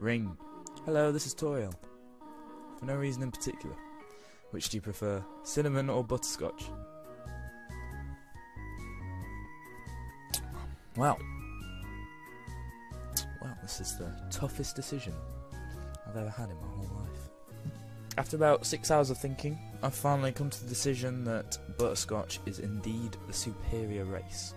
Ring. Hello, this is Toriel. For no reason in particular. Which do you prefer, cinnamon or butterscotch? Well, this is the toughest decision I've ever had in my whole life. After about 6 hours of thinking, I've finally come to the decision that butterscotch is indeed the superior race.